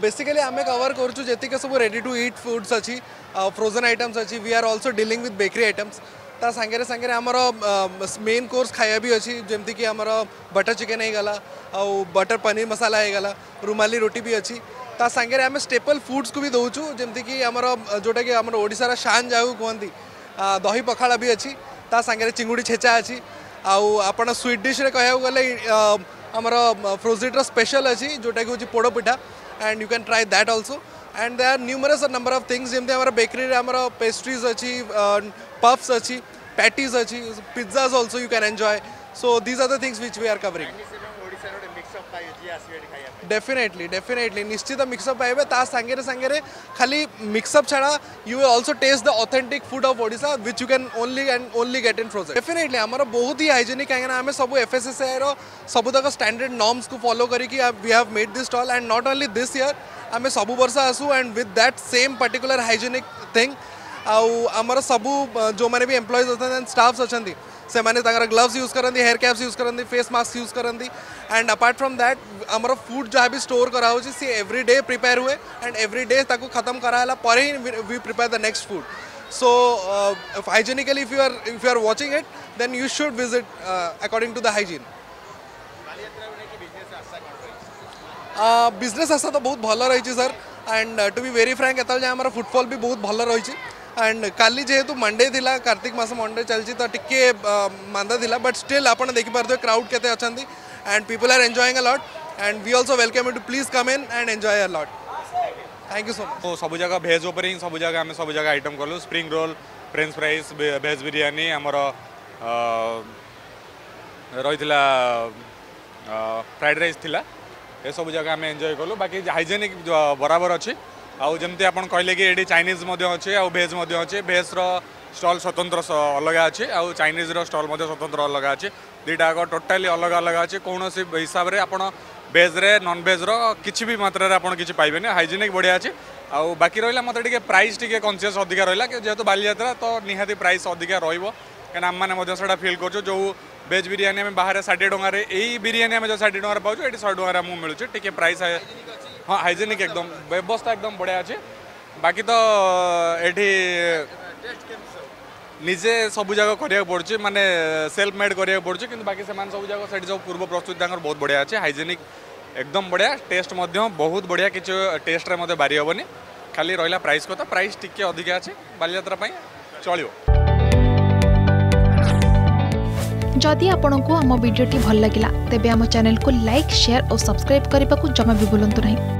Basically आम cover करूँ जी सब रेडी टू ईट फूड्स अच्छी फ्रोजन आइटम्स अच्छी we are also dealing with bakery items ता सांगे सांगे आमर मेन कोर्स खाया भी अच्छी जमती कि आमर बटर चिकेन होगा आउ बटर पनीर मसाला होगा रुमाली रोटी भी अच्छी ता सांगे आम स्टेपल फूड्स को भी दौचु जमती कि आमर जोटा कि आमर ओडिशार शान जाऊ कहती दही पखाड़ा भी अच्छी ता सांगे चिंगुड़ी छेचा अच्छी आउ आपण स्वीट डिश रे कहू गले आमर फ्रोजिट्र स्पेशल अच्छी जोटा कि हूँ पोड़पिठा and you can try that also and they are numerous number of things जमी आम बेकरी आमर पेस्ट्रीज अच्छी पफ्स अच्छी पैटीज अच्छी pizzas also you can enjoy so these are the things which we are covering definitely definitely निश्चित mix up पाइबे ता सांगे सांगे खाली मिक्सअप छाड़ा you will also taste the authentic food of Odisha which you can only and only get in फ्रोजिट definitely आमर बहुत ही हाइजेनिक कहीं आम सब एफएसएसआई रो सबुतक स्टैंडर्ड नॉर्म्स को फॉलो करके we have made this stall and not only this year आम सबु वर्ष आसू and with that same particular hygienic thing आउ आमर सबू जो मैंने भी एम्प्लॉइज होते हैं स्टाफ्स अच्छा से मैंने ग्लव्स यूज करती हेयर कैप्स यूज करती फेस मास्क यूज करती एंड अपार्ट फ्रॉम दैट आमर फूड जहाँ भी स्टोर कराऊ सी एवरी डे प्रिपेयर हुए एंड एवरी डे ताकू खत्म कराला परे ही we prepare the next food so hygienically if you are watching it then you should visit according to the hygiene business आशा तो बहुत भल रही sir and to be very frank एत आमर फुटफल भी बहुत भल रही एंड काली जेहेतु मंडे थिला कार्तिक मास मंडे चलती तो टिके मांदा थिला बट स्टिल आपन देखि परथो क्राउड केते अछंती and people are enjoying a lot and we also welcome you to please come in and enjoy a lot thank you so much. तो सब जगह भेज ऊपर ही सब जगह आइटम करलु स्प्रिंग रोल फ्रेंच फ्राइज भेज बिरयानी हमर रहितला फ्राइड राइस थिला ए सब जगह आम एंजॉय करलु बाकी हाइजेनिक बराबर अच्छी आउ जमी आप कहले कि ये चाइनीज अच्छे आउ भेज अच्छे भेज्र स्टल स्वतंत्र अलग अच्छे आउ चाइनीज्र स्टल स्वतंत्र अलग अच्छे दुईटा जाक टोटाली अलग अलग अच्छे कौन हिसाब से आपड़ भेज्रे नन भेज्र किसी भी मात्रा आपड़ी पाइबे हाइजेनिक बढ़िया अच्छे आउ बाकी रहा मतलब टे प्राइस टी कनसीयस अधिका रहा जेहतु बालीजात्रा तो निहाती प्राइस अधिका रही आम मैंने फिल करूँ जो भेज बिरियानी आम बाहर 60 टंकार यही बिरियानी आम जो 60 टंकार पाऊँ ये 100 टंकार आमको मिलूँ टी प्राइस हाँ हाइजेनिक एकदम व्यवस्था एकदम बढ़िया अच्छे बाकी तो ये निजे सब जगह करा पड़े माने सेल्फ मेड करा पड़े कि बाकी से सब जगह से सब पूर्व प्रस्तुति बहुत बढ़िया अच्छे हाइजेनिक एकदम बढ़िया टेस्ट बहुत बढ़िया कि टेस्ट में बारी हेनी खाली रहा प्राइस कथा प्राइस टी अधिका अच्छे बालीजात्रा चलो। जदि आपंक आम भिड्टे भल लगा तेब आम चैनल को लाइक शेयर और सब्सक्राइब करने को जमा भी भूलु नहीं।